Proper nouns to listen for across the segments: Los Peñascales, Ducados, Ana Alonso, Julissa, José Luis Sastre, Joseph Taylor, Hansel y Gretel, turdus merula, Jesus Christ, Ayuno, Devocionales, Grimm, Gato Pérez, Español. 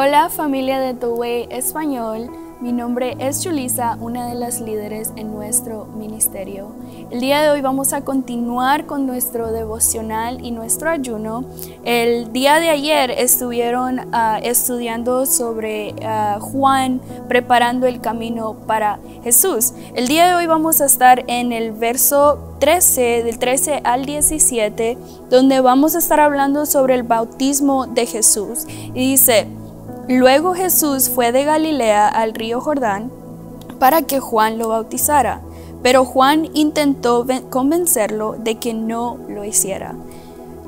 Hola familia de Tu Way Español, mi nombre es Julissa, una de las líderes en nuestro ministerio. El día de hoy vamos a continuar con nuestro devocional y nuestro ayuno. El día de ayer estuvieron estudiando sobre Juan preparando el camino para Jesús. El día de hoy vamos a estar en el verso 13, del 13 al 17, donde vamos a estar hablando sobre el bautismo de Jesús. Y dice: Luego Jesús fue de Galilea al río Jordán para que Juan lo bautizara, pero Juan intentó convencerlo de que no lo hiciera.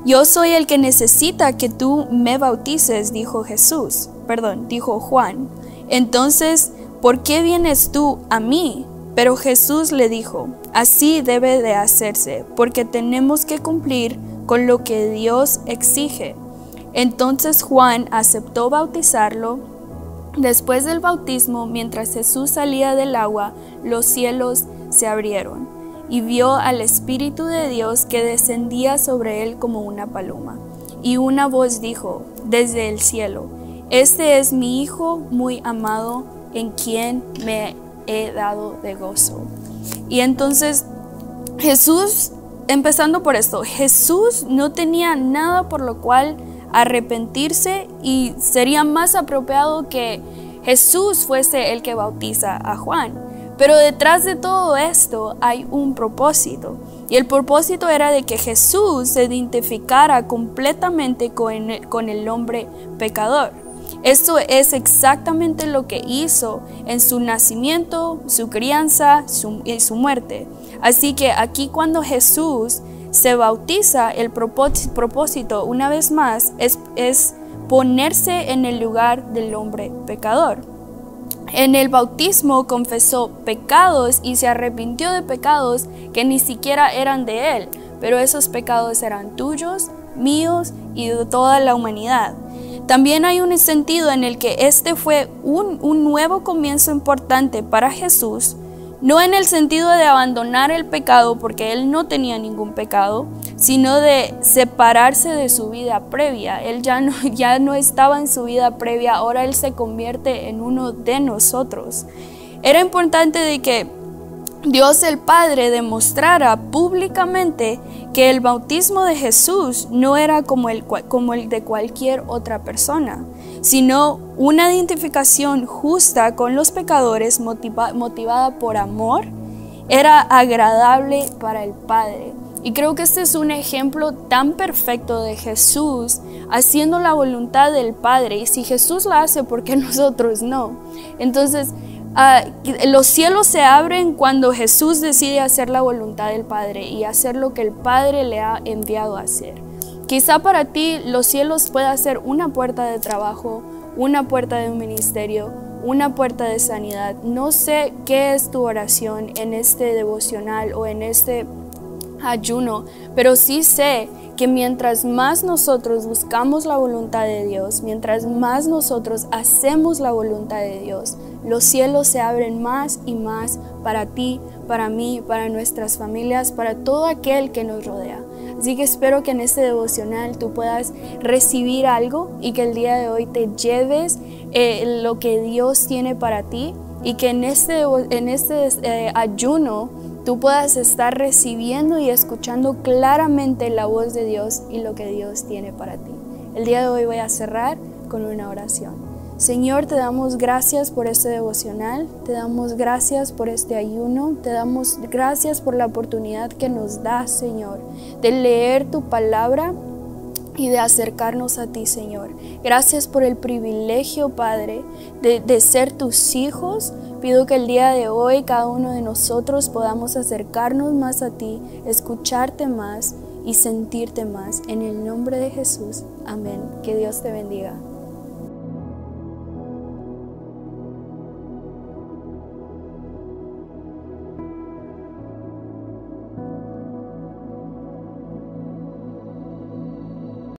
Yo soy el que necesita que tú me bautices, dijo Juan. Entonces, ¿por qué vienes tú a mí? Pero Jesús le dijo: así debe de hacerse, porque tenemos que cumplir con lo que Dios exige. Entonces Juan aceptó bautizarlo. Después del bautismo, mientras Jesús salía del agua, los cielos se abrieron y vio al Espíritu de Dios que descendía sobre él como una paloma. Y una voz dijo desde el cielo: este es mi Hijo muy amado, en quien me he dado de gozo. Y entonces Jesús, empezando por esto, Jesús no tenía nada por lo cual arrepentirse, y sería más apropiado que Jesús fuese el que bautiza a Juan. Pero detrás de todo esto hay un propósito, y el propósito era de que Jesús se identificara completamente con el hombre pecador. Esto es exactamente lo que hizo en su nacimiento, su crianza y su muerte. Así que aquí, cuando Jesús se bautiza, el propósito, una vez más, es ponerse en el lugar del hombre pecador. En el bautismo confesó pecados y se arrepintió de pecados que ni siquiera eran de él, pero esos pecados eran tuyos, míos y de toda la humanidad. También hay un sentido en el que este fue un nuevo comienzo importante para Jesús. No en el sentido de abandonar el pecado, porque él no tenía ningún pecado, sino de separarse de su vida previa. Él ya no estaba en su vida previa, ahora él se convierte en uno de nosotros. Era importante de que Dios el Padre demostrara públicamente que el bautismo de Jesús no era como el de cualquier otra persona, sino una identificación justa con los pecadores, motivada por amor. Era agradable para el Padre. Y creo que este es un ejemplo tan perfecto de Jesús haciendo la voluntad del Padre. Y si Jesús la hace, ¿por qué nosotros no? Entonces, los cielos se abren cuando Jesús decide hacer la voluntad del Padre y hacer lo que el Padre le ha enviado a hacer. Quizá para ti los cielos pueda ser una puerta de trabajo, una puerta de un ministerio, una puerta de sanidad. No sé qué es tu oración en este devocional o en este ayuno, pero sí sé que mientras más nosotros buscamos la voluntad de Dios, mientras más nosotros hacemos la voluntad de Dios, los cielos se abren más y más para ti, para mí, para nuestras familias, para todo aquel que nos rodea. Así que espero que en este devocional tú puedas recibir algo y que el día de hoy te lleves lo que Dios tiene para ti, y que en este ayuno tú puedas estar recibiendo y escuchando claramente la voz de Dios y lo que Dios tiene para ti. El día de hoy voy a cerrar con una oración. Señor, te damos gracias por este devocional, te damos gracias por este ayuno, te damos gracias por la oportunidad que nos das, Señor, de leer tu palabra y de acercarnos a ti, Señor. Gracias por el privilegio, Padre, de ser tus hijos. Pido que el día de hoy cada uno de nosotros podamos acercarnos más a ti, escucharte más y sentirte más. En el nombre de Jesús, amén. Que Dios te bendiga.